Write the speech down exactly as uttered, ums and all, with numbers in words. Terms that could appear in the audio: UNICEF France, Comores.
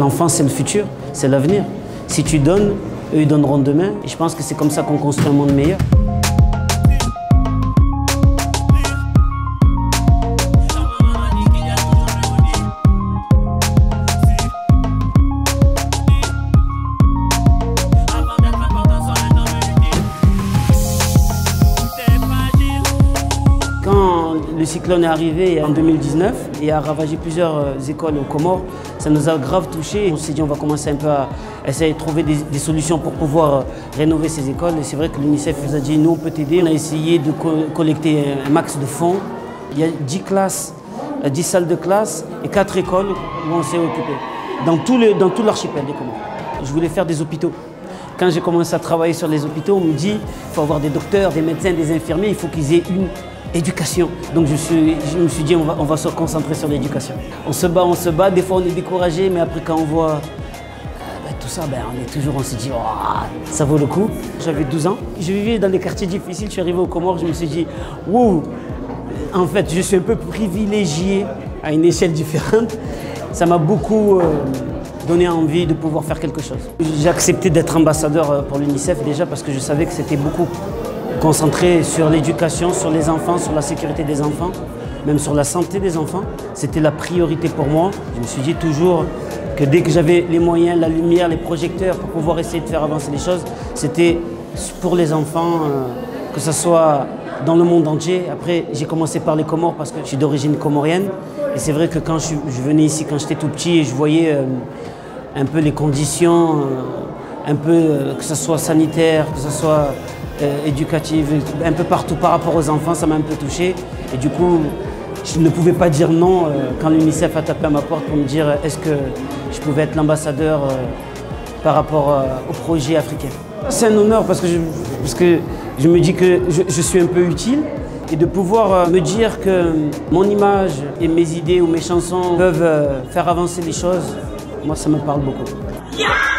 L'enfant, c'est le futur, c'est l'avenir. Si tu donnes, eux, ils donneront demain. Et je pense que c'est comme ça qu'on construit un monde meilleur. Quand le cyclone est arrivé en deux mille dix-neuf et a ravagé plusieurs écoles aux Comores, ça nous a grave touchés. On s'est dit on va commencer un peu à essayer de trouver des, des solutions pour pouvoir rénover ces écoles. Et c'est vrai que l'UNICEF nous a dit nous on peut t'aider. On a essayé de co collecter un max de fonds. Il y a dix classes, dix salles de classe et quatre écoles où on s'est occupé. Dans tout le, dans tout l'archipel des Comores. Je voulais faire des hôpitaux. Quand j'ai commencé à travailler sur les hôpitaux, on me dit il faut avoir des docteurs, des médecins, des infirmiers, il faut qu'ils aient une éducation. Donc je, suis, je me suis dit on va, on va se concentrer sur l'éducation. On se bat, on se bat, des fois on est découragé, mais après quand on voit euh, ben, tout ça, ben, on est toujours, on se dit oh, ça vaut le coup. J'avais douze ans, je vivais dans des quartiers difficiles, je suis arrivé aux Comores, je me suis dit wow, en fait je suis un peu privilégié à une échelle différente. Ça m'a beaucoup euh, donné envie de pouvoir faire quelque chose. J'ai accepté d'être ambassadeur pour l'UNICEF déjà parce que je savais que c'était beaucoup concentré sur l'éducation, sur les enfants, sur la sécurité des enfants, même sur la santé des enfants. C'était la priorité pour moi. Je me suis dit toujours que dès que j'avais les moyens, la lumière, les projecteurs pour pouvoir essayer de faire avancer les choses, c'était pour les enfants, que ce soit dans le monde entier. Après, j'ai commencé par les Comores parce que je suis d'origine comorienne. Et c'est vrai que quand je venais ici, quand j'étais tout petit, et je voyais un peu les conditions, un peu que ce soit sanitaire, que ce soit Euh, éducative, un peu partout par rapport aux enfants, ça m'a un peu touché. Et du coup, je ne pouvais pas dire non euh, quand l'UNICEF a tapé à ma porte pour me dire est-ce que je pouvais être l'ambassadeur euh, par rapport euh, au projet africain. C'est un honneur parce que je, parce que je me dis que je, je suis un peu utile et de pouvoir euh, me dire que mon image et mes idées ou mes chansons peuvent euh, faire avancer les choses, moi ça me parle beaucoup. Yeah.